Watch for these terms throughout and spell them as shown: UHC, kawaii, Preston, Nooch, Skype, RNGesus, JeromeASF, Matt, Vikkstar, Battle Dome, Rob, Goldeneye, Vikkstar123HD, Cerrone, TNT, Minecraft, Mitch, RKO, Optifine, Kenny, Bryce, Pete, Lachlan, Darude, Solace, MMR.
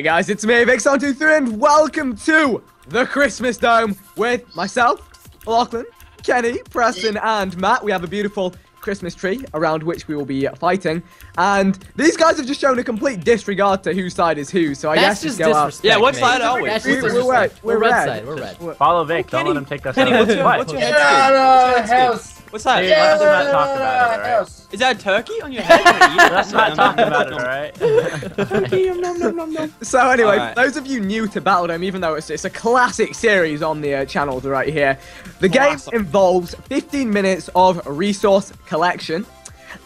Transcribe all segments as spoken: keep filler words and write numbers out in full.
Hey guys, it's me, Vikkstar one two three, and welcome to the Christmas Dome with myself, Lachlan, Kenny, Preston, and Matt. We have a beautiful Christmas tree around which we will be fighting, and these guys have just shown a complete disregard to whose side is who. So I That's guess just go out. Yeah, what side are we? We're, we're red. We're, we're red. red side. We're red. Follow Vic. Don't let him take us out. Kenny, what's your, what's your head? What's your head? What's that? Yeah, let's not talk about it, alright? Is that a turkey on your head? Let's not talk about it, alright? Turkey, um, nom, nom, nom, nom. So anyway, right. Those of you new to Battle Dome, even though it's, it's a classic series on the uh, channel right here, the classic. Game involves fifteen minutes of resource collection,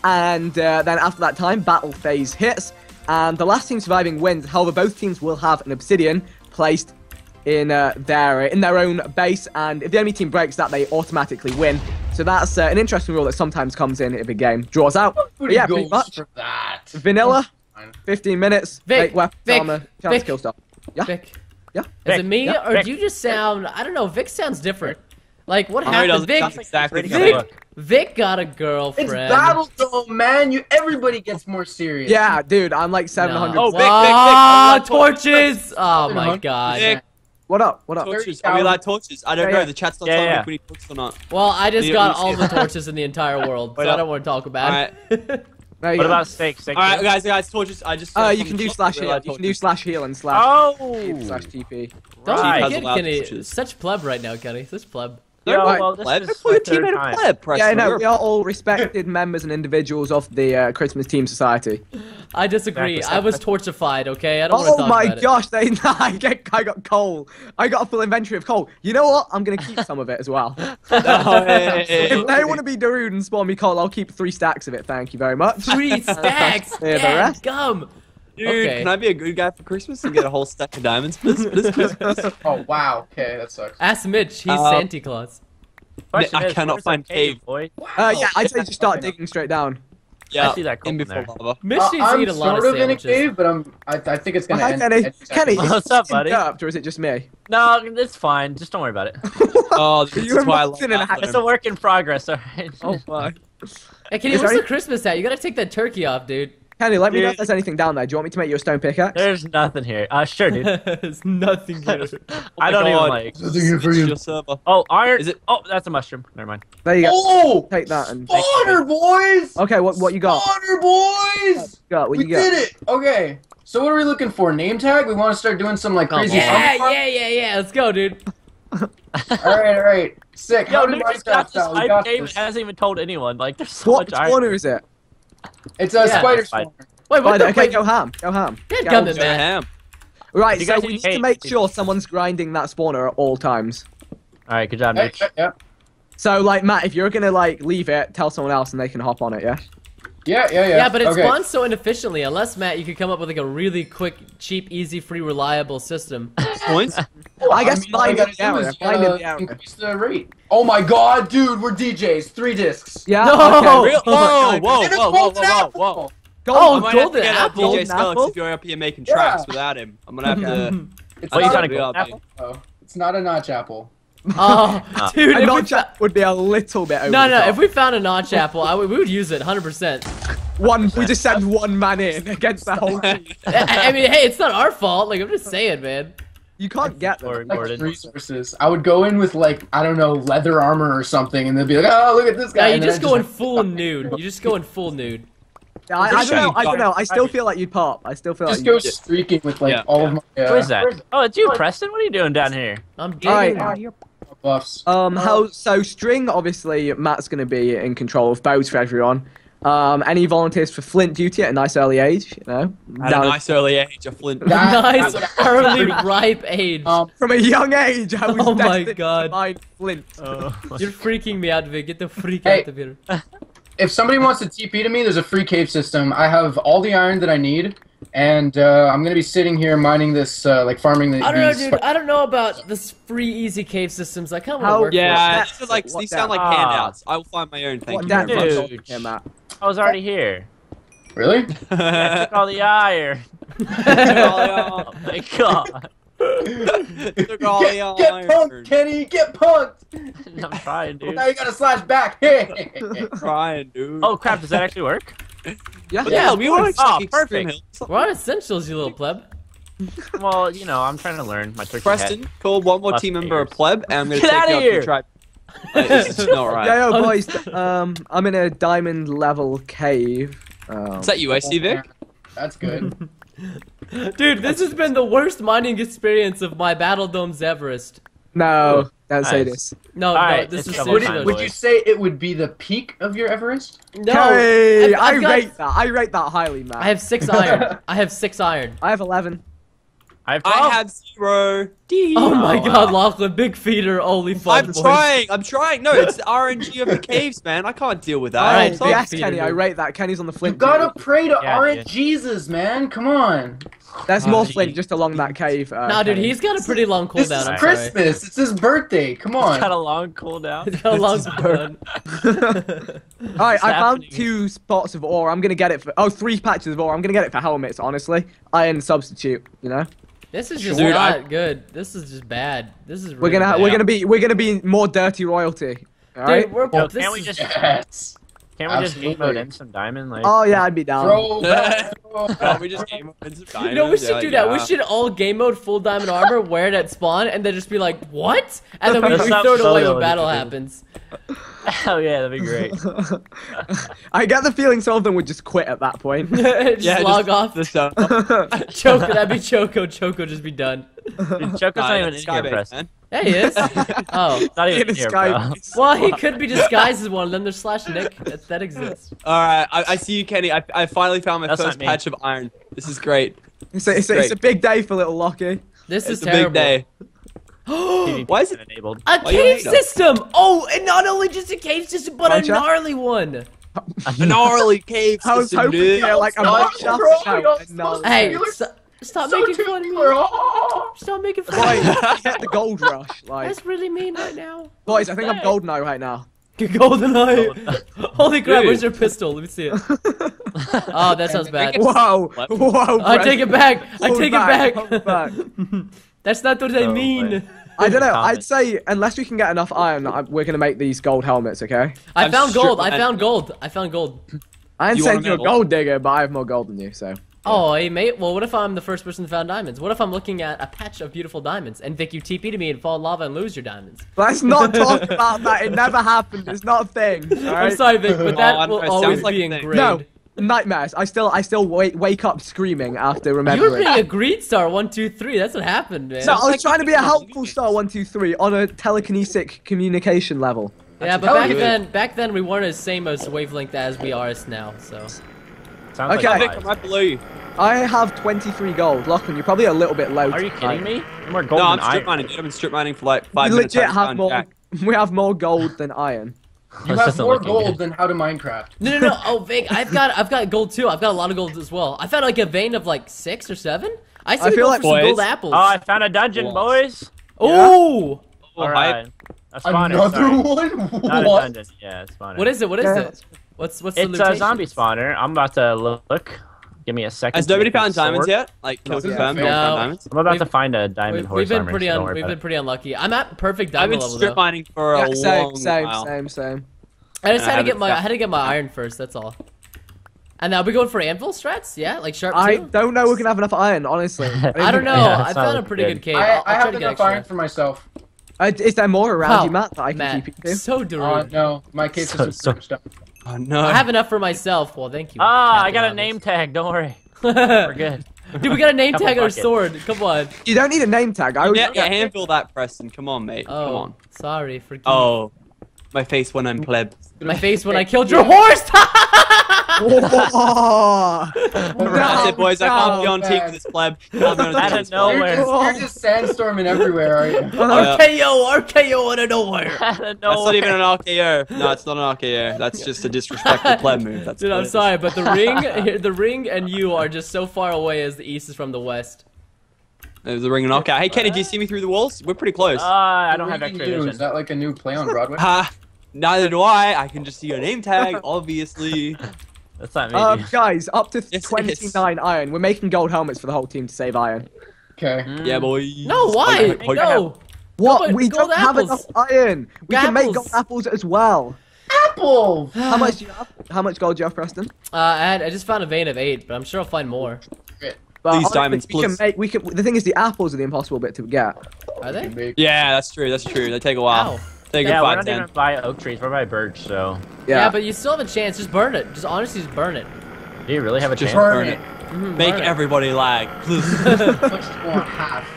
and uh, then after that time, battle phase hits, and the last team surviving wins. However, both teams will have an obsidian placed in uh, their in their own base, and if the enemy team breaks that, they automatically win. So that's uh, an interesting rule that sometimes comes in if a game draws out. But yeah, pretty much. For that. Vanilla, fifteen minutes, Vic, make weapons, Vic, armor, chance Vic, to kill stuff. Yeah? Vic. Yeah? Vic, is it me, yeah, or Vic. do you just sound, I don't know, Vic sounds different. Like, what happened? Vic, that's exactly Vic, Vic got a girlfriend. It's Battle Dome, man. You, everybody gets more serious. Yeah, dude, I'm like seven hundred. No. Oh, Vic, Vic, Vic. Oh, torches! Oh, my God. Vic. What up? What up? Torches. Are we allowed torches? I don't yeah, know. The chat's not yeah, telling yeah. me if we need torches or not. Well, I just got all the torches in the entire world, so up. I don't want to talk about it. Right. What go. about steak? Steak? All right, guys, guys, torches. I just. Oh, uh, you can do slash heal. You can do slash heal and slash. Oh. Slash T P. Don't right. you get Kenny? Such pleb right now, Kenny. Such pleb. Yeah, no, well, pleb. This is the team in a pleb, Preston. Yeah, no, we are all respected members and individuals of the uh, Christmas Team Society. I disagree. I was torchified, okay? I don't want to talk about it. Oh my gosh, they, I, get, I got coal. I got a full inventory of coal. You know what? I'm going to keep some of it as well. No, hey, hey, if they want to be Darude and spawn me coal, I'll keep three stacks of it. Thank you very much. Three stacks? Yeah, gum. Dude, okay. Can I be a good guy for Christmas and get a whole stack of diamonds for this, for this Christmas? Oh, wow. Okay, that sucks. Ask Mitch. He's uh, Santa Claus. Is, I cannot find cave, cave, boy. Wow. Uh, yeah, I'd say just start digging straight down. Yeah, I see that in before lava. Mitch needs uh, to eat a lot of sandwiches. I'm sort of in a cave, but I'm, I, I think it's going to end. Kenny, Kenny, what's up, buddy? Or is it just me? No, it's fine. Just don't worry about it. Oh, this is why I love it. It's a work in progress, all right? Oh, fuck. Hey, Kenny, what's the Christmas at? You got to take that turkey off, dude. Kenny, let dude. me know if there's anything down there. Do you want me to make you a stone pickaxe? There's nothing here. Uh, sure, dude. There's nothing here. Oh I don't God. even like. There's nothing here for you. Oh, iron. Is it? Oh, that's a mushroom. Never mind. There you go. Oh, take that and. Spawner boys. Okay, what what you got? Spawner boys. What you we got? did it. Okay. So what are we looking for? Name tag. We want to start doing some like crazy. Yeah, yeah, yeah, yeah. Let's go, dude. all right, all right. Sick. Yo, dude, just got this. My game hasn't even told anyone. Like, there's so what, much iron. What spawner is it? It's a yeah, spider spawn. Wait, what? Okay, wait. go ham, go ham. Get go gun ham. Right, you so we need to make sure someone's grinding that spawner at all times. All right, good job, Mitch. Hey, yeah. So, like, Matt, if you're gonna like leave it, tell someone else, and they can hop on it, yeah. Yeah, yeah, yeah. Yeah, but it okay. spawns so inefficiently. Unless Matt, you could come up with like a really quick, cheap, easy, free, reliable system. Points. Well, I guess I mean, find the hour. Find uh, the hour. Increase the rate. Oh my God, dude, we're D Js. Three discs. Yeah. No. Okay. Real? Oh, whoa, whoa, whoa, whoa, whoa, whoa, whoa. Golden, oh, golden apple. D J Skulls, if you're up here making yeah. tracks without him, I'm gonna have to. It's oh, not you a apple. Oh, it's not a notch apple. Oh, uh, dude, a notch apple would be a little bit over. No, no, top. If we found a notch apple, I would, we would use it one hundred percent. One, we just send one man in against the whole team. I, I mean, hey, it's not our fault. Like, I'm just saying, man. You can't it's get them. Like resources. I would go in with, like, I don't know, leather armor or something, and they'd be like, oh, look at this guy. No, you just go in like, full nude. You just go in full nude. Yeah, I, I don't know. I don't know. I still feel like you'd pop. I still feel just like you'd Just go streaking with like yeah, all yeah. of my. Uh, Who is that? Oh, it's you, Preston. What are you doing down here? I'm doing all your buffs. Um, how so? String. Obviously, Matt's gonna be in control of bows for everyone. Um, any volunteers for flint duty at a nice early age? You know, at down a nice early age, a flint. Nice early ripe age. Um, from a young age, I was oh my God. To find flint. Oh. You're freaking me out, Vic. Get the freak hey. out of here. If somebody wants to T P to me, there's a free cave system. I have all the iron that I need, and uh, I'm gonna be sitting here mining this, uh, like farming the. I don't know, dude. I don't know about this free, easy cave systems. I kind of work. Yeah, for these, like, these sound like handouts. I will find my own. Thank you very much. I was already here. Really? I took all the iron. Oh my God. Took all get, the get punked, Kenny! Get punked! I'm trying, dude. Now you gotta slash back. I'm trying, dude. Oh crap! Does that actually work? Yeah, yeah. We want. Oh, perfect. We're on essentials, you little pleb. Well, you know, I'm trying to learn my turkey Preston, hat. Call one more Plus team member a pleb, and I'm going to take out your tribe. It's not right. Yo, yo, boys, um, I'm in a diamond level cave. Um, Is that you, I see, Vic? That's good. Dude, this has been the worst mining experience of my Battle Dome's Everest. No, don't nice. say this. No, right, no, this is serious. Would, it, would you say it would be the peak of your Everest? No. Hey, I've, I've I rate that. I rate that highly, Matt. I have six iron. I have six iron. I have eleven. I have, I have zero. D. Oh my oh, god, wow. Lachlan, big feeder, only fun. I'm boys. trying, I'm trying. No, it's the R N G of the caves, man. I can't deal with that. All right, so yes, Kenny, dude. I rate that. Kenny's on the flint. You gotta pray to yeah, RNGesus, yeah. man. Come on. There's oh, more geez. flint just along that cave. Uh, nah, dude, he's got a pretty long cooldown. This is I'm Christmas. Sorry. It's his birthday. Come on. He's got a long cooldown. He's got a long cooldown. All right, I found two spots of ore. I'm gonna get it for. Oh, three patches of ore. I'm gonna get it for helmets. Honestly, iron substitute. You know. This is just Dude, not I... good. This is just bad. This is really we're gonna bad. we're gonna be we're gonna be more dirty royalty. All right? Dude, we're, well, can't we just yes. can't we Absolutely. just game mode in some diamond? Like, oh yeah, I'd be down. Throw back, throw back. Bro, we just game mode in some diamond. You know, we should yeah, do that. Yeah. We should all game mode full diamond armor, wear it at spawn, and then just be like, what? And then we, we throw it away when battle happens. Oh yeah, that'd be great. I get the feeling some of them would just quit at that point. just yeah, log just off the stuff. Choco, that'd be Choco. Choco just be done. Dude, Choco's not even in here, Preston. Yeah, he is. Oh, not even in here, bro. Well, he could be disguised as one of them. There's slash Nick. That, that exists. All right, I, I see you, Kenny. I, I finally found my That's first patch of iron. This is great. It's a, it's, a, great. it's a big day for little Lockie. This is it's terrible. It's a big day. Why is it enabled? A Why cave system! Oh, and not only just a cave system, but Minecraft? a gnarly one. A gnarly cave system. I was hoping, dude. Yeah, like a Minecraft. Hey, st stop, so making stop making fun of me. Stop making fun of me. Get the gold rush. Like. That's really mean right now. Boys, I think I'm Goldeneye right now. Goldeneye. Goldeneye. Holy crap, dude. Where's your pistol? Let me see it. Oh, that sounds bad. Whoa, whoa. I take it back. I take back. it back. That's not what I oh, mean. Wait. I don't know. I'd say unless we can get enough iron, we're gonna make these gold helmets. Okay. I I'm found gold. I found gold. I found gold. I ain't saying you're a gold digger, but I have more gold than you, so. Yeah. Oh, hey mate. Well, what if I'm the first person to found diamonds? What if I'm looking at a patch of beautiful diamonds and Vic, you T P to me and fall in lava and lose your diamonds? Let's not talk about that. It never happened. It's not a thing. All right? I'm sorry, Vic, but that oh, will always like be engraved. No. Nightmares. I still, I still wake, wake up screaming after remembering. You were being a green star one two three. That's what happened, man. So I was like, trying to be a helpful star one two three on a telekinetic communication level. Yeah, That's but back good. then, back then we weren't as same as wavelength as we are as now. So. Sounds okay. Like I'm right below you. I have twenty-three gold. Lachlan, you're probably a little bit low. Are you kidding me? More gold. No, I'm strip iron. mining. I've been strip mining for like five. We legit have more. Jack. We have more gold than iron. You have more gold than how to Minecraft. No, no, no. Oh, Vic, I've got, I've got gold too. I've got a lot of gold as well. I found like a vein of like six or seven. I see like some gold apples. Oh, I found a dungeon, boys. Oh, all right. Another one. What? Yeah, spawner. What is it? What is it? What's, what's the location? It's a zombie spawner. I'm about to look. Give me a second. Has nobody found diamonds yet? Like, no. I'm about to find a diamond horse armor. We've been pretty, we've been pretty unlucky. I'm at perfect diamond level though. I've been strip mining for a long while. Same, same, same. I just had to get my, I had to get my iron first. That's all. And now we going for anvil strats? Yeah, like sharp. I don't know. We're gonna have enough iron, honestly. I don't know. I found a pretty good cave. I have enough iron for myself. Is there more around you, Matt? That I can keep you. So Darude. No, my cave is so stuck. Oh, no. I have enough for myself. Well, thank you. Ah, I got a name tag. Don't worry. We're good. Dude, we got a name tag or a sword. Come on. You don't need a name tag. I would handle that, Preston. Come on, mate. Oh, come on. Sorry, forgive me. Oh, my face when I'm pleb. My face when I killed your horse. Oh, no, that's it, boys. No, I can't be on team with this pleb. Out of nowhere. You're just, you're just sandstorming everywhere, are you? R K O, R K O out of nowhere. That's not even an R K O. No, it's not an R K O. That's just a disrespectful pleb move. That's Dude, I'm is. sorry, but the ring, the ring, and you are just so far away as the east is from the west. There's a ring and knockout. Hey, Kenny, do you see me through the walls? We're pretty close. Uh, I don't have X-ray vision. Is that like a new play on Broadway? Uh, neither do I. I can just see your name tag, obviously. That's not me. Um, guys, up to yes, twenty-nine iron. We're making gold helmets for the whole team to save iron. Okay. Mm. Yeah, boy. No, why? Oh, no. What? No, we don't apples. have enough iron. We apples. can make gold apples as well. Apples. How much do you have? How much gold do you have, Preston? Uh, I, had, I just found a vein of eight, but I'm sure I'll find more. But these honestly, diamonds. We can make, we can, the thing is, the apples are the impossible bit to get. Are they? Yeah, that's true. That's true. They take a while. Ow. They take yeah, a we're not ten. Even by oak trees. We're by birch, so. Yeah. yeah, but you still have a chance. Just burn it. Just honestly, just burn it. Do you really have a just chance? Just burn it. it. Mm-hmm, Make burn everybody it. lag. Please. half,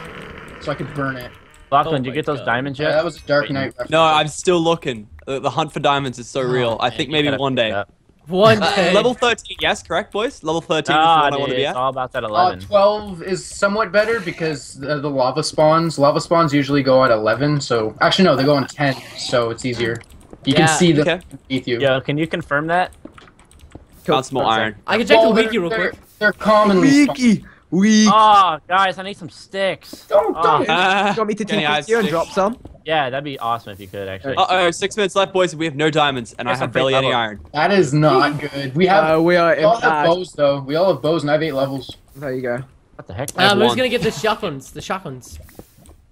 so I could burn it. Lachlan, oh did you get those God. diamonds yet? Yeah, that was a Dark Knight reference. No, I'm still looking. The, the hunt for diamonds is so oh, real. Man, I think maybe one day. One day. Level thirteen, yes, correct, boys? Level thirteen oh, is the one dude, I want to be at. It's all about that eleven. Uh, twelve is somewhat better because the, the lava spawns. Lava spawns usually go at eleven, so... Actually, no, they go on ten, so it's easier. You yeah, can see them okay. beneath you. Yo, can you confirm that? Found some more iron. I can check oh, the wiki real quick. They're commonly wiki. Wiki. Oh, guys, I need some sticks. Don't, don't. Oh. Uh, you want me to take you and drop some? Yeah, that'd be awesome if you could, actually. Uh-oh, six minutes left, boys, and we have no diamonds, and yes, I have barely any iron. That is not good. We have uh, we are we all have bows, though. We all have bows, and I have eight levels. There you go. What the heck? Um, who's gonna get the shotguns? The shotguns.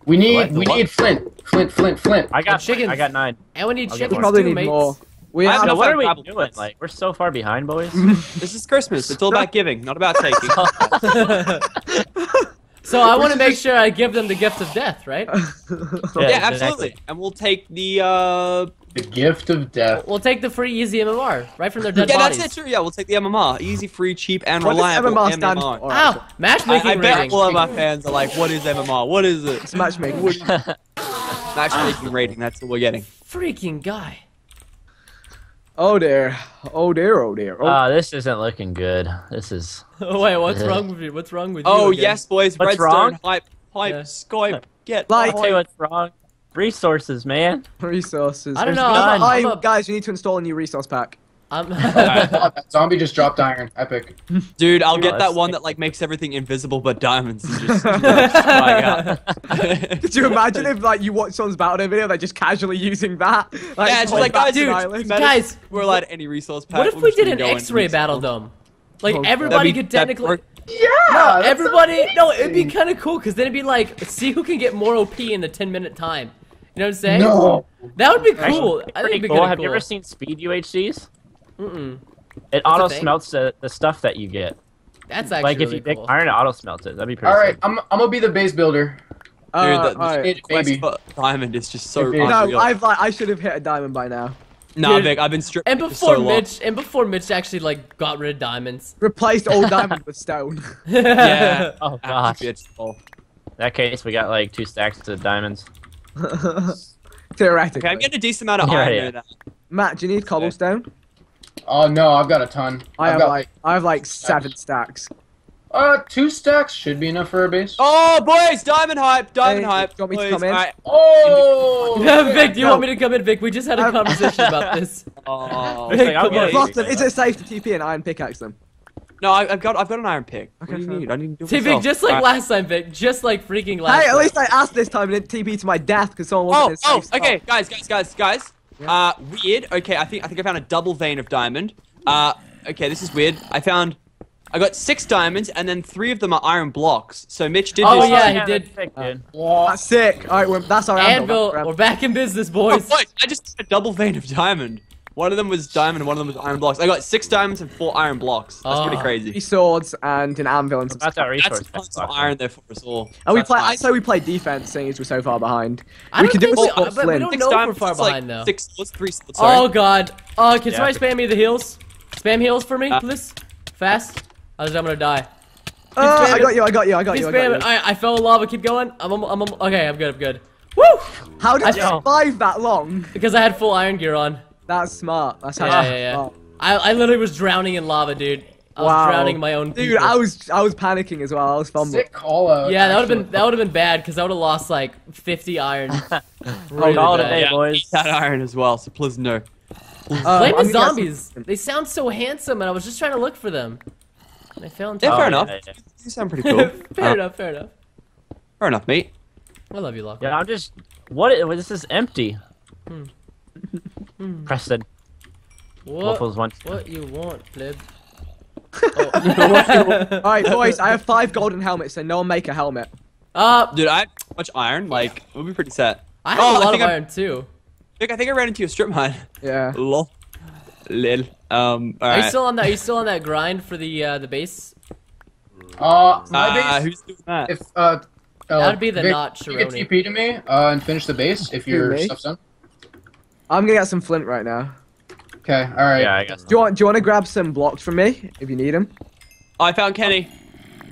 We need, we need flint. Flint, flint, flint. I got chickens. I got nine. And we need chickens, probably need more. We have no what are we doing? Like, we're so far behind, boys. This is Christmas. It's all about giving, not about taking. So I want to make sure I give them the gift of death, right? yeah, yeah, absolutely. And we'll take the uh the gift of death. We'll take the free easy M M R right from their dead yeah, bodies. Yeah, that's it. True. Yeah, we'll take the M M R, easy, free, cheap, and what reliable. What does M M R stand for? Ow, matchmaking. I, I bet all of our fans are like, "What is M M R? What is it?" It's matchmaking. matchmaking rating. That's what we're getting. Freaking guy. Oh dear, oh dear, oh dear. Oh, uh, this isn't looking good. This is. Oh, wait, what's wrong with you? What's wrong with you? Oh, again? Yes, boys. What's Redstone, wrong? Hype, hype, yeah. Skype, get light. I'll tell you what's wrong. Resources, man. Resources. I don't know. I'm I'm a, I'm a... Guys, you need to install a new resource pack. I'm... oh, zombie just dropped iron. Epic. Dude, I'll get that one that like makes everything invisible but diamonds. And just, like, out. Could you imagine if like you watch someone's battle video, they're just casually using that? Like, yeah, it's just like, guys, dude, guys, we're allowed any resource pack. What if we did an X-ray battle dome? Like oh, everybody could technically. Yeah. No, everybody. Amazing. No, it'd be kind of cool because then it'd be like, see who can get more O P in the ten minute time. You know what I'm saying? No. That would be cool. Actually, I think it'd be cool. Have cool. you ever seen speed U H Cs? Mm-mm. It auto smelts the, the stuff that you get. That's actually like if you pick really cool. iron, it auto smelts it. That'd be pretty. All right, sick. I'm I'm gonna be the base builder. Uh, Dude, the, right. the quest for diamond is just so. No, I've like, I should have hit a diamond by now. No, nah, Vic, I've been stripped. And before so Mitch, long. and before Mitch actually like got rid of diamonds, replaced old diamond with stone. yeah. Oh gosh. In that case, we got like two stacks of diamonds. Theoretically. Okay, I'm getting a decent amount of yeah, iron. Yeah. Now. Matt, do you need cobblestone? Oh no, I've got a ton. I I've have got like I have like stacks. seven stacks. Uh, two stacks should be enough for a base. Oh boys, diamond hype, diamond hey, hype. Do you want me boys, to come in? Right. Oh, yeah, Vic, do you no. want me to come in, Vic? We just had a conversation about this. Oh, Vic, like, come on. Them, is it safe to T P an iron pickaxe then? No, I, I've got I've got an iron pick. Okay, what do you need? I need to do it myself. T P, just like right. last time, Vic. Just like freaking last. Hey, time. At least I asked this time and didn't T P to my death because someone wanted. Oh, oh, okay, guys, guys, guys, guys. Yeah. Uh, weird. Okay, I think I think I found a double vein of diamond. Uh, okay, this is weird. I found, I got six diamonds, and then three of them are iron blocks. So Mitch did. Oh this. yeah, he did. That's sick. Dude. Uh, that's sick. All right, we're, that's our anvil. We're back in business, boys. Oh, boys, I just got a double vein of diamond. One of them was diamond, and one of them was iron blocks. I got six diamonds and four iron blocks. That's oh. pretty crazy. Three swords and an anvil and some. That's our resource. That's some iron there for us all. And we play. I say we play defense, seeing as we're so far behind. I we don't can do so, but we don't six know diamonds, we're far behind like though. Six swords, three swords. Sorry. Oh god. Oh, uh, can yeah. somebody spam me the heals? Spam heals for me, uh, please. Fast. Otherwise, I'm gonna die. Uh, I got you. I got you. I got you. I, got you. I, I fell in lava. Keep going. I'm. I'm. I'm okay, I'm good. I'm good. Woo! How did I, you survive that long? Because I had full iron gear on. That's smart. That's how yeah, yeah, yeah. smart. I, I literally was drowning in lava, dude. I was wow. drowning my own people. Dude, I was I was panicking as well. I was fumbling. Sick call out. Yeah, that would have been that would have been bad because I would have lost like fifty iron. really oh, today, yeah, boys. That iron as well. So please no. Please. Uh, Blame the zombies. They sound so handsome, and I was just trying to look for them. And I fell into. Yeah, fair oh, enough. Yeah, yeah. You sound pretty cool. fair uh, enough. Fair enough. Fair enough, mate. I love you, Lachlan. Yeah, I'm just. What? This is empty. Hmm. Preston. What? What you want, pleb? Oh. Alright, boys, I have five golden helmets, so no one make a helmet. Uh, Dude, I have much iron, like, we'll be pretty set. I have oh, a lot I think of iron, I, too. Vic, I think I ran into a strip mine. Yeah. Lol. Lil. Um, all right. Are you still on that, are you still on that grind for the, uh, the base? Uh, my base, uh, who's doing that? If, uh, uh, That'd be the Vic, not Cerrone. You can T P to me uh, and finish the base if your stuff's done. I'm gonna get some flint right now. Okay, alright. Yeah, I guess. Do you, want, do you want to grab some blocks from me if you need them? Oh, I found Kenny.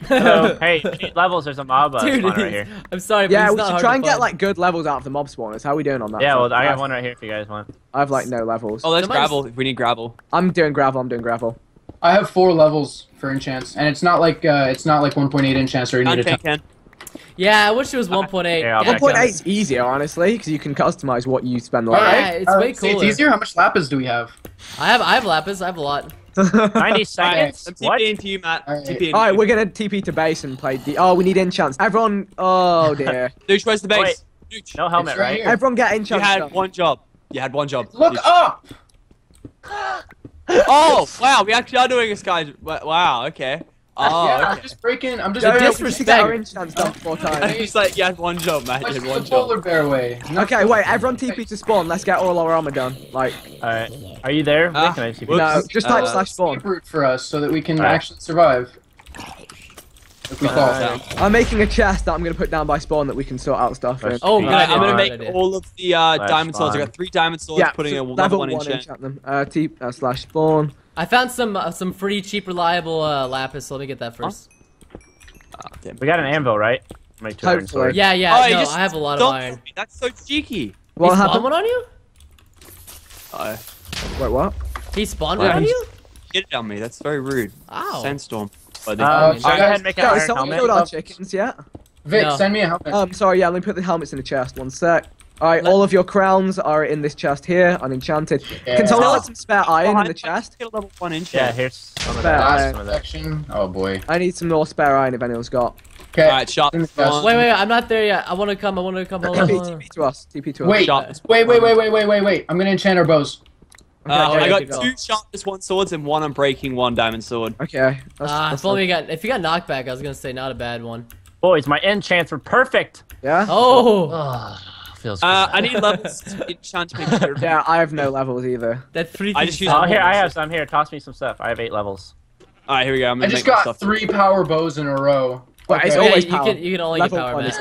Hello. Hey, eight levels, there's a mob uh, Dude, right here. I'm sorry, but yeah, we should try and get like good levels out of the mob spawners. How are we doing on that? Yeah, well, I got one right here if you guys want. I have like no levels. Oh, there's gravel if we need gravel. I'm doing gravel, I'm doing gravel. I have four levels for enchants, and it's not like uh, it's not like one point eight enchants or you need a ton. Yeah, I wish it was one point eight. Yeah, one point eight is easier, honestly, because you can customize what you spend. Like. Yeah, it's uh, way cooler. See, it's easier. How much lapis do we have? I have, I have lapis. I have a lot. ninety seconds. Right. I'm TPing to you, Matt. All right, TPing All right we're gonna T P to base and play. D oh, we need enchants. Everyone. Oh dear. Nooch, where's the base? Nooch. No helmet, it's right? Here. Everyone get enchants. You had stuff. one job. You had one job. Look Nooch. up. Oh wow, we actually are doing this, guys. Wow. Okay. Oh, yeah, okay. I'm just breaking. I'm just yeah, disrespect. He's like, you had one job, man. You had one job. Polar bear way. Okay, wait. Everyone T P to spawn. Let's get all our armor done. Like, all right. Are you there? Uh, Can I T P? No, just type uh, slash spawn. Root for us so that we can right. actually survive. If we uh, fall. I'm making a chest that I'm gonna put down by spawn that we can sort out stuff in. Oh, no, I'm gonna make all of the uh, diamond swords. I got three diamond swords. Yeah, putting so a level one, one enchant. enchant them. Uh, T uh, slash spawn. I found some uh, some free, cheap, reliable uh, lapis. So let me get that first. Oh, we got an anvil, right? Make two iron swords. Yeah, yeah. Oh, no, I have a lot of iron. That's so cheeky. What happened? He spawned one on you? Uh oh. Wait, what? He spawned one on you? Get it on me. That's very rude. Ow. Sandstorm. Oh, uh, should I go ahead and make an iron helmet? Someone killed our chickens yet? Vic, no. send me a helmet. Um, sorry, yeah. Let me put the helmets in the chest. One sec. All right, all of your crowns are in this chest here, unenchanted. Yeah. Can someone oh, let some spare iron oh, in the chest? Level one inch. Yeah, here's some of that. Some of that. Oh boy. I need some more spare iron if anyone's got. Okay. All right, shop. Wait, wait, wait, I'm not there yet. I want to come. I want to come. T P to us. T P to us. Wait, shop. wait, wait, wait, wait, wait, wait, wait. I'm gonna enchant our bows. Okay, uh, I got go. two sharpness one swords and one. I'm breaking one diamond sword. Okay. That's, uh, that's if only got. If you got knockback, I was gonna say not a bad one. Boys, my enchants were perfect. Yeah. Oh. oh. Uh, I need levels to enchant to make sure. Yeah, I have no levels either. That's three. I just use oh, here, I have some here. Toss me some stuff. I have eight levels. All right, here we go. I'm I just got stuff three power bows in a row. Well, okay. It's always yeah, power. You can, you can only Level get power, man.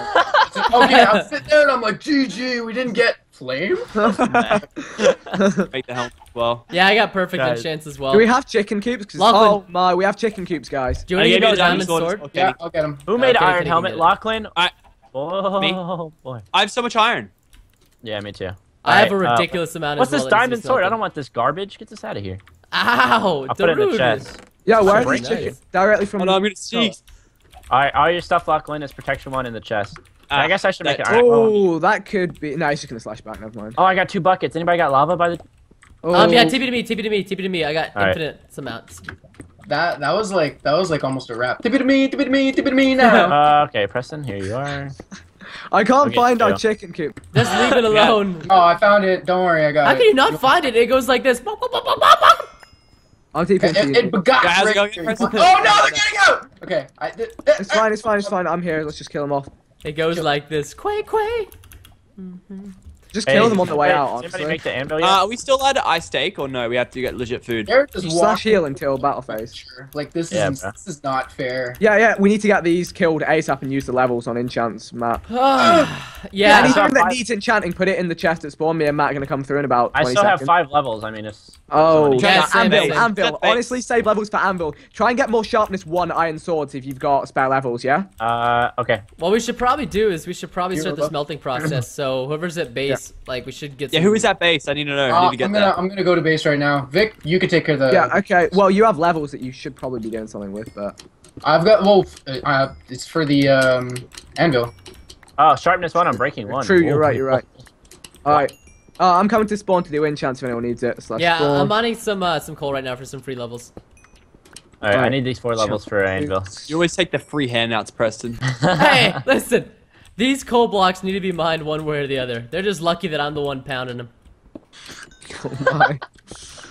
Like, okay, I'm sitting there and I'm like, G G, we didn't get flame. Make the help as well. Yeah, I got perfect guys. enchants as well. Do we have chicken cubes? Oh my, we have chicken cubes, guys. Do you want to get a diamond sword? sword? Okay. Yeah, I'll get him. Who made okay, iron helmet? Lachlan? I. Oh boy. I have so much iron. Yeah, me too. I All have right. a ridiculous uh, amount of What's well this diamond sword? I don't want this garbage. Get this out of here. Ow! I'll put it in the chest. Yeah, where are these chickens? Directly from oh, no, I'm gonna see. Alright, all your stuff, Lachlan, is protection one in the chest. Uh, I guess I should that, make it iron. Oh, that could be. No, he's just gonna slash back, never mind. Oh, I got two buckets. Anybody got lava by the. Oh, um, yeah, T P to me, T P to me, T P to me. I got all infinite right. amounts. That that was like that was like almost a wrap. Tip it to me, tip it to me, tip it to me now. Uh, okay, Preston, here you are. I can't okay, find our go. chicken coop. Just leave it alone. Yeah. Oh, I found it. Don't worry, I got How it. How can you not find it? It goes like this. Bop, bop, bop, bop, bop. I'll T P it. It, it begot Guys, right go oh no, they're getting out. Okay, I, th th it's fine, it's fine, it's fine. I'm here. Let's just kill them off. It goes like this. Quay, quay. Mm-hmm. Just kill hey, them on the way hey, out, honestly. Make the anvil yet? Uh, are we still allowed to ice steak, or no? We have to get legit food. Just slash heal until battle phase. Sure. Like, this, yeah, is, this is not fair. Yeah, yeah, we need to get these killed ASAP and use the levels on enchants, Matt. yeah, yeah, anything that five. needs enchanting, put it in the chest at spawn. Me and Matt are going to come through in about twenty seconds. I still seconds. have five levels, I mean, it's... Oh, so yeah, anvil, anvil. anvil. Honestly, save levels for anvil. Try and get more sharpness one iron swords if you've got spare levels, yeah? Uh, okay. What we should probably do is we should probably start the smelting process, so whoever's at base... Yeah. Like we should get. Yeah, who is at base? I need to know. Uh, I need to get I'm gonna, that. I'm gonna go to base right now. Vic, you can take care of the. Yeah. Okay. Well, you have levels that you should probably be doing something with, but. I've got. Well, uh, it's for the um, anvil. Oh, sharpness one. I'm breaking one. True. You're right. You're right. All right. Uh, I'm coming to spawn to do enchants if anyone needs it. Slash yeah, spawn. I'm mining some uh, some coal right now for some free levels. All right. All right. I need these four levels for anvil. You always take the free handouts, Preston. Hey, listen. These coal blocks need to be mined one way or the other. They're just lucky that I'm the one pounding them. Oh my.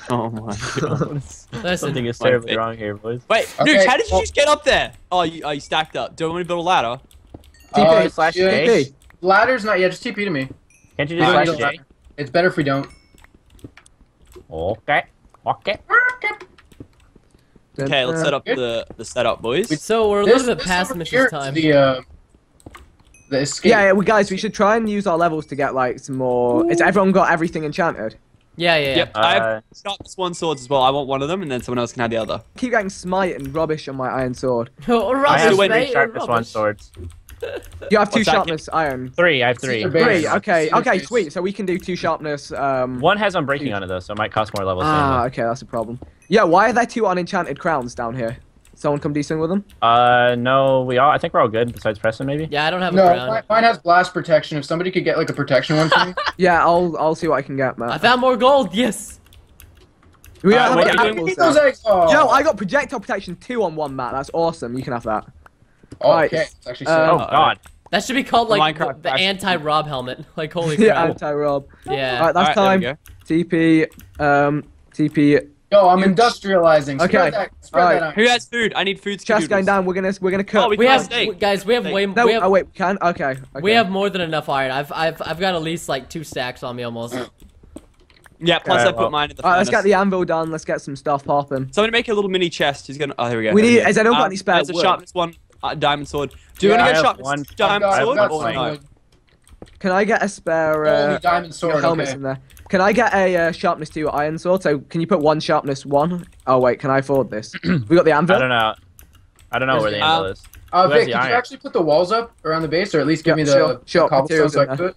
Oh my god. Listen, something is terribly thing. wrong here, boys. Wait, okay. Nooch, how did you oh. just get up there? Oh you, oh, you stacked up. Do I want to build a ladder? T P, uh, slash T P. Ladder's not, yeah, just T P to me. Can't you just uh, slash J? It's better if we don't. Okay. Okay. Okay. Okay, let's set up the the setup, boys. So we're a little bit past Mitch's time. The, uh, the escape. Yeah, yeah. Well, guys, we should try and use our levels to get like some more. Has everyone got everything enchanted? Yeah, yeah. yeah. Yep. Uh, I've got this one sword as well. I want one of them, and then someone else can have the other. Keep getting smite and rubbish on my iron sword. oh, rubbish, I have mate, three sharpness one swords. You have two What's sharpness iron. Three. I have three. Three. Okay. Okay. Sweet. So we can do two sharpness. Um. One has unbreaking on it though, so it might cost more levels. Ah. Anyway. Okay. That's a problem. Yeah. Why are there two unenchanted crowns down here? Someone come decent with them? Uh, no, we all. I think we're all good. Besides Preston, maybe. Yeah, I don't have a no, crown. No, mine has blast protection. If somebody could get like a protection one for me. Yeah, I'll I'll see what I can get, Matt. I found more gold. Yes. We uh, have wait, I need those eggs. Oh. Yo, I got projectile protection two on one, Matt. That's awesome. You can have that. Oh, right. Okay. It's actually uh, oh God. That should be called like the, the anti-Rob helmet. Like holy crap. Yeah, anti-Rob. Yeah. All right, that's all right, time. T P. Um, T P. Yo, I'm industrializing. Spread okay. That, spread right. that Who has food? I need food. Chest going down. We're gonna we're gonna cook. Oh, we, we have steak. guys. We have steak. way. No, we have, oh wait, we can okay, okay. We have more than enough iron. I've I've I've got at least like two stacks on me almost. Yeah. Plus right, I put well. mine in the. All right, let's get the anvil done. Let's get some stuff popping. So I'm gonna make a little mini chest. He's gonna. Oh, here we go. We need. Has anyone got any spare wood? There's a sharpness one. Uh, diamond sword. Do you yeah, want to get one diamond sword? Oh no. Can I get a spare uh, diamond sword? Helmets in there. Can I get a uh, sharpness two iron sword? So can you put one sharpness one? Oh wait, can I afford this? We got the anvil. I don't know. I don't know There's where the uh, anvil is. Uh, Vic, can iron? you actually put the walls up around the base, or at least give yeah, me the, sure, the sure. cobblestone so I can do it?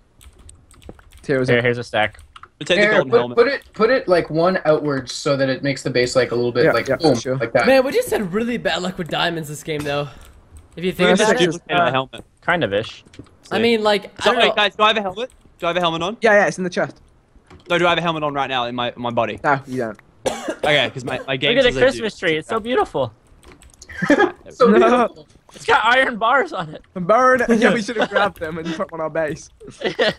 Here, here's a stack. Take Here, the golden put, helmet. put it, put it like one outwards so that it makes the base like a little bit yeah, like yeah, boom, sure. like that. Man, we just had really bad luck with diamonds this game though. If you think about it, uh, helmet. kind of ish. See. I mean, like. So, I don't wait, know. guys, do I have a helmet? Do I have a helmet on? Yeah, yeah, it's in the chest. No, do I have a helmet on right now in my my body? No, you don't. Okay, because my, my game. Look at the Christmas tree. It's so beautiful. so beautiful. It's got iron bars on it. Burn. Yeah, we should have grabbed them and put them on our base.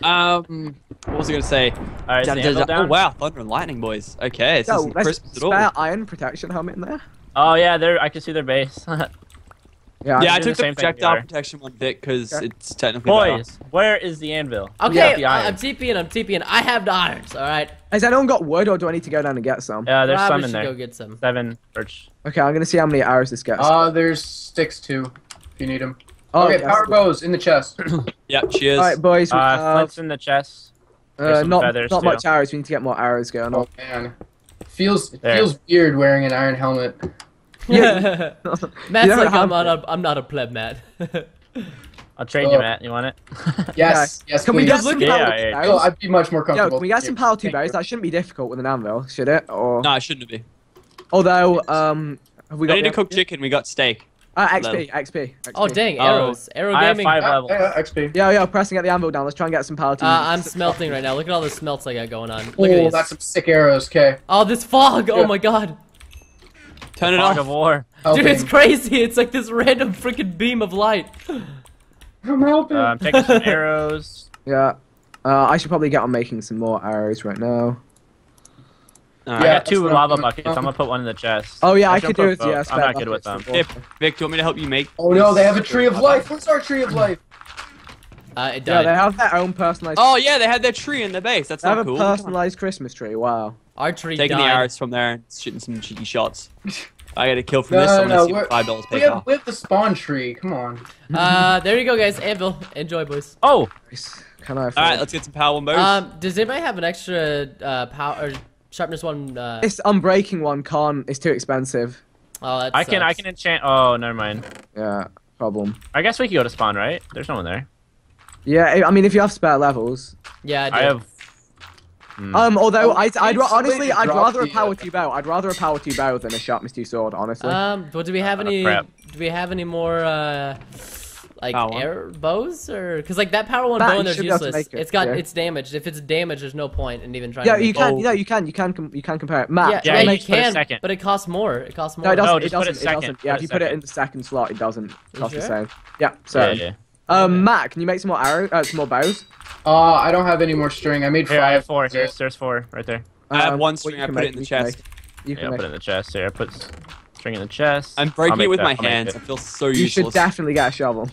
um, what was I gonna say? All right, da, da, da, da. Oh wow, thunder and lightning, boys. Okay, so no, let's spare iron protection helmet in there. Oh yeah, there. I can see their base. Yeah, yeah I took the, the projectile protection one, Vic, because okay. it's technically Boys, better. Where is the anvil? Okay, the I'm TPing, I'm TPing. I have the irons, alright? Has anyone got wood, or do I need to go down and get some? Yeah, uh, there's Probably some in there. Go get some. Seven birch. Okay, I'm going to see how many arrows this gets. Uh, there's sticks, too, if you need them. Oh, okay, power bows in the chest. Yeah, cheers. Alright, boys, we uh, have... Flints in the chest. Uh, not not much arrows, we need to get more arrows going on. Oh, man. Feels, it feels weird wearing an iron helmet. Yeah. Matt's like, I'm not, a, I'm not a pleb, Matt. I'll trade oh. you, Matt. You want it? Yes. Yes, can please. we get some yeah, power yeah, yeah. I'd be much more comfortable. Yo, can we get some power two berries? That shouldn't be difficult with an anvil, should it? Or... No, it shouldn't be. Although, um... Have we got I need to cook chicken. We got steak. Uh, X P, X P, X P. Oh, dang. Arrows. Oh. Arrow gaming. I have five levels. Uh, X P. Yeah, yeah. Pressing at the anvil down. Let's try and get some power two. Uh, I'm smelting right now. Look at all the smelts I got going on. Look oh, that's some sick arrows, okay. Oh, this fog. Oh, my God. Turn it off. Of war. Dude, it's crazy. It's like this random freaking beam of light. I'm helping. Uh, I'm taking some arrows. Yeah. Uh, I should probably get on making some more arrows right now. Uh, yeah, I got two lava buckets. I'm gonna put one in the chest. Oh, yeah, I, I could do it. Yeah, I'm not good with them. Hey, Vic, do you want me to help you make? Oh, no, they have a tree of life. What's our tree of life? Uh, it died. Yeah, they have their own personalized. Oh, yeah, they had their tree in the base. That's not cool. They have a personalized Christmas tree. Wow. Our tree Taking died. the arrows from there and shooting some cheeky shots. I got a kill from no, this. I'm no, no, five dollars pay off. We have the spawn tree. Come on. Uh, there you go, guys. Anvil. Enjoy, boys. Oh. Can I? All right, let's get some power one bows. Um, does anybody have an extra uh power or sharpness one? Uh... This unbreaking one can't. It's too expensive. Oh, that I sucks. can. I can enchant. Oh, never mind. Yeah, problem. I guess we can go to spawn, right? There's no one there. Yeah, I mean, if you have spare levels. Yeah, I, do. I have. Um, although, oh, I'd, I'd honestly, I'd rather a power two bow. I'd rather a power two bow than a sharpness two sword, honestly. Um, but do we have uh, any, crap. do we have any more, uh, like, air bows? Or, cause like that power one that bow in there's useless. It. It's got, yeah. it's damaged. If it's damaged, there's no point in even trying yeah, to you can, Yeah, you can, you can, you can, you can compare it. Matt, yeah, yeah you can, but it costs more. It costs more. No, it doesn't, no, it, doesn't, it, doesn't it doesn't. Yeah, put if you second. put it in the second slot, it doesn't cost sure? the same. Yeah, so. Yeah, yeah. Um, yeah. Matt, can you make some more arrows, uh, some more bows? Uh, I don't have any more string. I made five. Here, I have four. There's, there's four right there. Um, I have one string. I put it in the chest. You can put it in the chest. Here, I put string in the chest. I'm breaking it with my hands. I feel so useless. You should definitely get a shovel.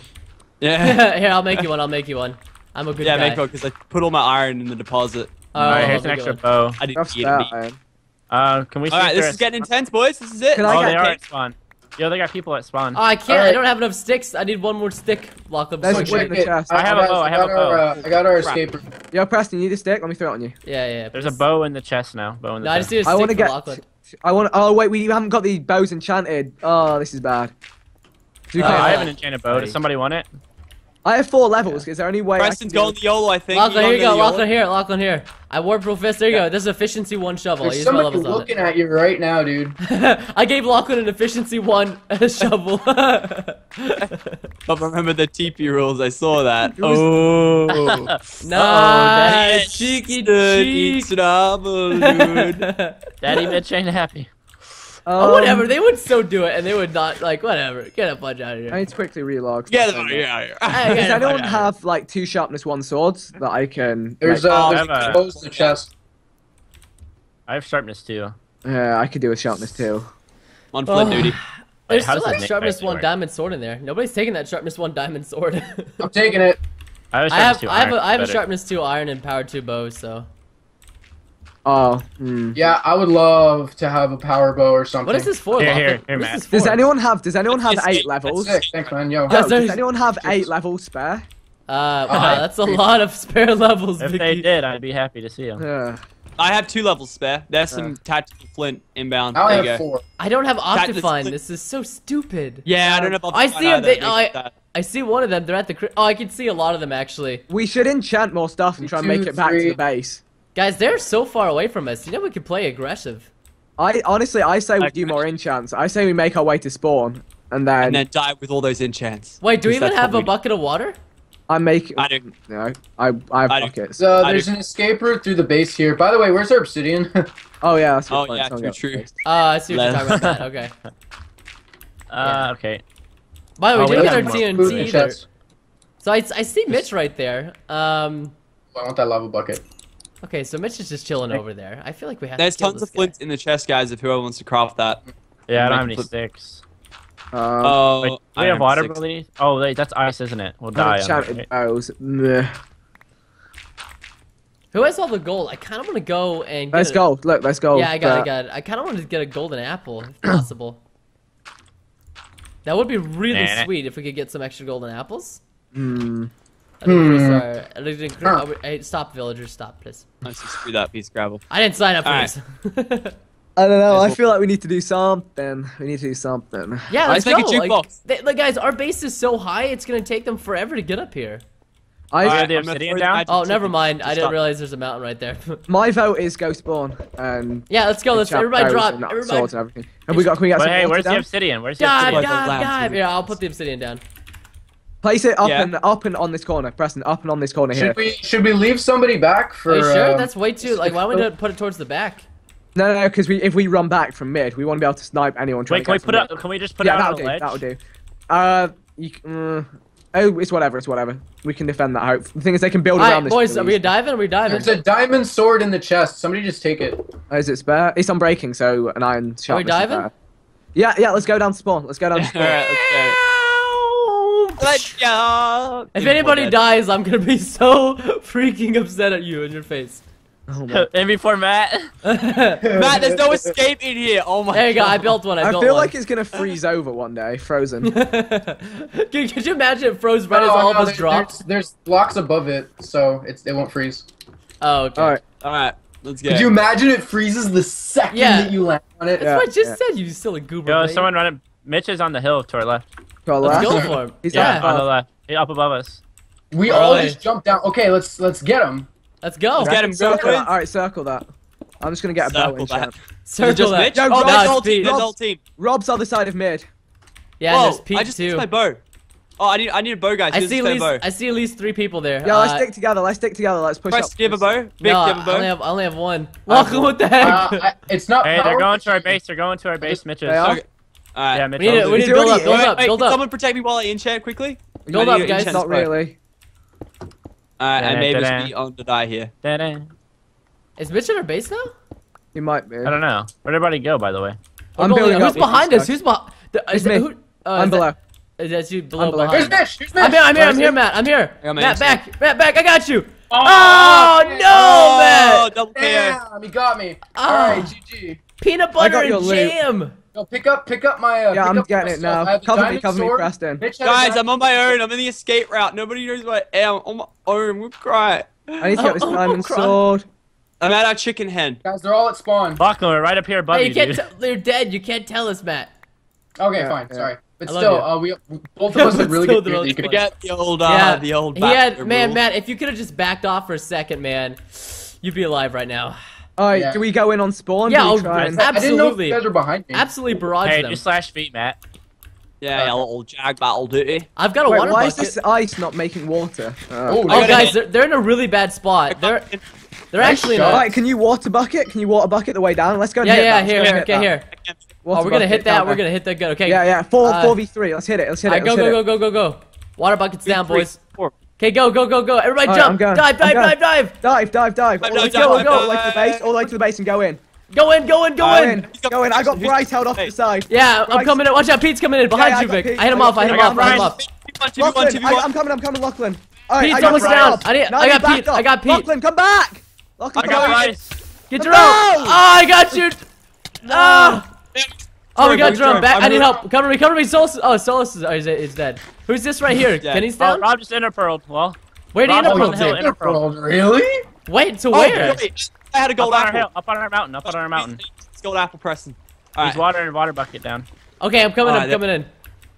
Yeah. Here, I'll make you one. I'll make you one. I'm a good guy. Yeah, make one because I put all my iron in the deposit. All right, here's an extra bow. I didn't get it. Uh, can we? All right, this is getting intense, boys. This is it. Oh, they are at spawn. Yo, they got people at spawn. Oh, I can't. Right. I don't have enough sticks. I need one more stick. Lock them. There's a in the chest. I have a bow. I have a bow. Our, uh, I got our escaper. Yo, Preston, you need a stick? Let me throw it on you. Yeah, yeah. There's a bow in the chest now. Bow in the no, chest. I just need a stick I want to get. Lachlan. I want. Oh wait, we haven't got the bows enchanted. Oh, this is bad. Uh, I have an enchanted bow. Does somebody want it? I have four levels. Is there any way? Preston's going to YOLO, I think. Lachlan, here you go. Lachlan here. Lachlan here. I warped real fast. There you go. This is efficiency one shovel. There's somebody looking at you right now, dude. I gave Lachlan an efficiency one shovel. But remember the T P rules. I saw that. Oh. No. Cheeky dirty trouble, dude. Daddy Mitch ain't happy. Um, oh, whatever, they would so do it, and they would not, like, whatever, get a bunch out of here. I need to quickly relog. Get out of here. Does anyone have, like, two sharpness, one swords that I can... There's, like, uh, there's a... Close the chest. I have sharpness, too. Yeah, I could do with sharpness, too. On foot oh. duty. There's like, still a sharpness one work? diamond sword in there. Nobody's taking that sharpness one diamond sword. I'm taking it. I have, I have, two I have, a, I have a sharpness two iron and power two bows, so... Oh. Mm. Yeah, I would love to have a power bow or something. What is this for? Here, here, here, Matt. This for? Does anyone have? Does anyone have eight levels? Thanks, man. Yo. Yo, does anyone have eight levels spare? Uh, wow, that's a lot of spare levels. If Vicky. they did, I'd be happy to see them. Yeah. I have two levels spare. There's some uh, tactical flint inbound. I have go. four. I don't have Optifine. This is so stupid. Yeah, I don't have Optifine. I see them. They, I, I see one of them. They're at the. Oh, I can see a lot of them actually. We should enchant more stuff and try and make it back to the base. Guys, they're so far away from us. You know we could play aggressive. I honestly, I say we do more enchants. I say we make our way to spawn and then and then die with all those enchants. Wait, do we even have a bucket of water? I make. I do. No, I I have buckets. So there's an escape route through the base here. By the way, where's our obsidian? Oh yeah. Oh yeah. Too true. Oh, I see what you're talking about. Okay. Uh, okay. By the way, didn't get our T N T either. So I I see Mitch right there. Um. I want that lava bucket. Okay, so Mitch is just chilling over there. I feel like we have There's to There's tons of flints in the chest, guys, if whoever wants to craft that. Yeah, I don't have any sticks. Um, oh, wait, do we have water beneath? Oh, wait, that's ice, isn't it? We'll die. Right? Who has all the gold? I kind of want to go and get Let's it. go. Look, let's go. Yeah, I got it, I got it. I kind of want to get a golden apple, if possible. That would be really nah, sweet if we could get some extra golden apples. Hmm. Hmm. Stop, villagers, stop, please. I just screwed up, please, gravel. I didn't sign up for this. Right. I don't know, I feel like we need to do something. We need to do something. Yeah, let's make a jukebox. Like, like, guys, our base is so high, it's going to take them forever to get up here. I right, the obsidian down? Oh, never mind. I didn't realize there's a mountain right there. My vote is go spawn. Um, yeah, let's go. Let's everybody drop. And everybody. Swords and everything. Have we got? Can we get some? Hey, where's the obsidian? Where's the obsidian? Dive, dive, yeah, I'll put the obsidian down. Place it up yeah. and up and on this corner, Preston. Up and on this corner should here. We, should we leave somebody back for? Are you sure? Um, That's way too. Like, why wouldn't we put it towards the back? No, no, because no, we if we run back from mid, we want to be able to snipe anyone. Wait, can we put it? Can we just put yeah, it out on the ledge? That'll do. That'll do. Uh, you, uh, oh, it's whatever. It's whatever. We can defend that. Hope the thing is they can build All around right, this. Boys, are we diving? Are we diving? There's a diamond sword in the chest. Somebody just take it. Oh, is it spare? It's unbreaking, so an iron sharpness. Are we diving? Yeah, yeah. Let's go down to spawn. Let's go down to spawn. All right, let's go. Let's go. If anybody dies, I'm gonna be so freaking upset at you in your face. Oh my. And before Matt, Matt, there's no escape in here. Oh my! There you God. go. I built one. I, I built feel one. like it's gonna freeze over one day, frozen. Could, could you imagine it froze right no, as all no, of us there, dropped? There's, there's blocks above it, so it's it won't freeze. Oh, okay. All right, all right. Let's get. Could it. you imagine it freezes the second yeah. that you land on it? That's yeah. what I just yeah. said. You silly goober. Yo, someone running. Mitch is on the hill to our left. Let's go for him. He's yeah, on the left. He's up above us. We all right. just jumped down. Okay, let's let's get him. Let's go. Let's get him. Circle that. All right, circle that. I'm just gonna get a bow in that. Circle that. Mitch? No, oh, that's whole team. That's whole team. Rob's on the side of mid. Yeah, Whoa, there's Pete I just too. missed my bow. Oh, I need I need a bow, guys. I see, least, bow. I see at least three people there. Yeah, uh, let's stick together. Let's stick together. Let's push. Press, up. Do you have a bow? Vic, no, do you have a bow? I only have, I only have one. Welcome. What the heck? It's not. Hey, they're going to our base. They're going to our base, Mitches. Alright, yeah, Mitch, we need to, we need to build up, build up, build up. Someone protect me while I enchant quickly. Build up, guys. Not really. Alright, I may just be on the die here. Is Mitch in our base now? He might be. I don't know. Where'd everybody go, by the way? I'm building up. Who's behind us? Who's behind? Is me. I'm below. Is that you below? Who's Mitch? Who's Mitch? I'm here, I'm here, I'm here, Matt. I'm here. Matt, back, Matt, back. I got you. Oh, oh no, oh, Matt! Double K O. Damn, he got me. Oh. Alright, G G. Peanut butter and jam. Loot. Yo, pick up, pick up my. Uh, yeah, I'm getting it now. Cover me, cover me, Preston. Guys, I'm on my own. I'm in the escape route. Nobody knows where I am. I'm on my own. We'll cry. I need to get this diamond sword. I'm at our chicken hen. Guys, they're all at spawn. Lachlan, we're right up here above hey, you, you can't They're dead. You can't tell us, Matt. Okay, yeah, fine. Yeah. Sorry. But still, uh, we both of us are really good. You could get the old, uh, yeah. the old. Yeah, man, Matt, if you could have just backed off for a second, man, you'd be alive right now. All right, yeah. Do we go in on spawn? Yeah, oh, absolutely. I didn't know you guys were behind me. Absolutely barrage hey, them. Hey, just slash feet, Matt. Yeah, yeah, a little jag battle duty. I've got a Wait, water why bucket. Why is this ice not making water? Uh, oh, oh guys, they're, they're in a really bad spot. They're they're nice actually. All right, can you water bucket? Can you water bucket the way down? Let's go. And yeah, hit yeah, that. here, okay, here. Water oh, we're gonna hit that. We're gonna hit that good. Okay. Yeah, yeah. Four, uh, four v three. Let's hit it. Let's hit right, it. Let's go, hit go, it. go, go, go, go. Water buckets three, down, boys. Okay, go, go, go, go. Everybody right, jump. Dive, dive, dive, dive, dive, dive, dive. All the way to the base. All the way to the base and go in. Go in, go in, go uh, in. Go in. I got Bryce held off the side. Yeah, Bryce. I'm coming in. Watch out, Pete's coming in behind yeah, yeah, you, Vic. Pete. I hit him I off. I hit him off. I hit him off. Lachlan, I, I'm coming. I'm coming, Lachlan. All right, Pete's almost down. I, need, no, I got Pete. Off. I got Pete. Lachlan, come back. Lachlan, I got Bryce. Get Jerome. Oh, I got you. Oh. Oh, we got Jerome back. I need help. Cover me. Cover me. Solace. Oh, Solace is dead. Who's this right here? Kenny's down. Rob just interpearled. Well, where did he interpearl? Really? Wait. To where? I had a gold apple. Hill, up on our mountain, up on our mountain. It's gold apple Preston. All right. He's watering water bucket down. Okay, I'm coming, right, I'm coming in.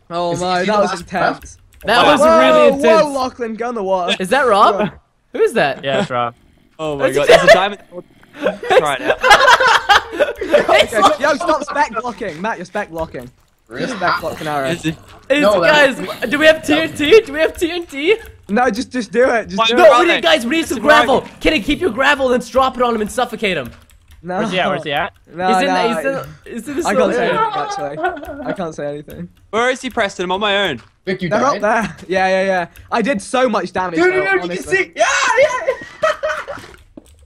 Oh my, that was intense. That was really intense. Whoa, Lachlan, go in the water. Is that Rob? Who is that? Yeah, it's Rob. Oh my god, it's a diamond. Try it out. Yo, stop spec blocking. Matt, you're spec blocking. Really? Spec blocking arrow. Guys, do we have T N T? Do we have T N T? No, just just do it. Just Why, do no, it. we need guys. We need That's some gravel. Right. Kenny, keep your gravel and drop it on him and suffocate him. No. Where's he at? Where's he at? No, he's in no, the, no. He's in, he's in the I can't say anything. Actually, I can't say anything. Where is he, Preston? I'm on my own. Vic, you They're died. They're up there. Yeah, yeah, yeah. I did so much damage. Dude, though, dude, you can see. Yeah, yeah.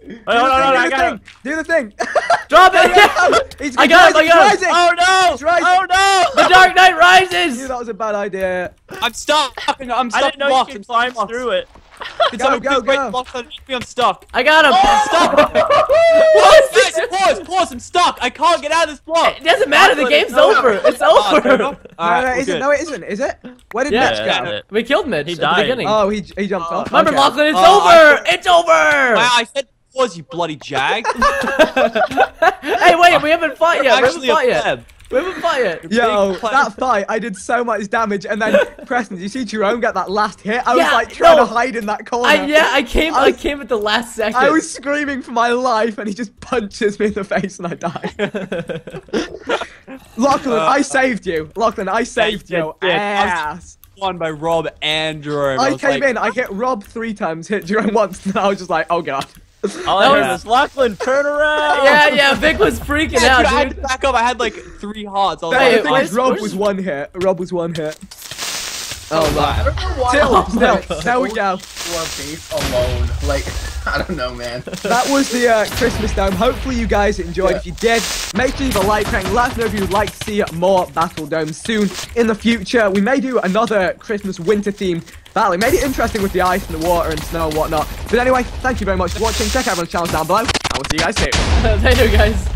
Wait, hold on, hold on, I got him. Do the thing. Drop it. He's I got him. I got him. Oh no! Oh no! The Dark Knight Rises. I knew that was a bad idea. I'm stuck. I'm stuck. I didn't know blocked. you could climb through it. go, go, go. I'm stuck. I got him. Oh! I'm stuck. What is this? Pause, pause. I'm stuck. I can't get out of this block. It doesn't matter. The game's no, over. No, it's no, over. No, no, it isn't. No, it isn't. Is it? Where did yeah, Mitch yeah, go? Yeah. We killed Mitch. He died. Oh, he he jumped off. Remember, Lachlan, it's over. It's over. Wow, I said. Was you bloody jag? Hey, wait, we haven't fought yet. We haven't fought yet. We haven't fought yet. Yo, that fight, I did so much damage, and then Preston, you see Jerome get that last hit? I yeah, was like trying no. to hide in that corner. I, yeah, I came, I, was, I came at the last second. I was screaming for my life, and he just punches me in the face, and I die. Lachlan, uh, I saved you. Lachlan, I saved yeah, you. Yeah, ass. Won by Rob and Jerome. I, I came like, in, I hit Rob three times, hit Jerome once, and I was just like, oh god. All I heard was Lachlan, turn around! Yeah, yeah, Vic was freaking yeah, out, dude. I had to back up, I had like three hearts. I was hey, like, I think Rob was one hit. Rob was one hit. Oh, my. Wow. Tilt, tilt, oh, there we go. Alone. Like, I don't know, man. That was the uh, Christmas Dome. Hopefully you guys enjoyed. Yeah. If you did, make sure you leave a like and let us know if you'd like to see more Battle Domes soon in the future. We may do another Christmas winter-themed battle. It made it interesting with the ice and the water and snow and whatnot. But anyway, thank you very much for watching. Check out everyone's channels down below, and we'll see you guys soon. Later, guys.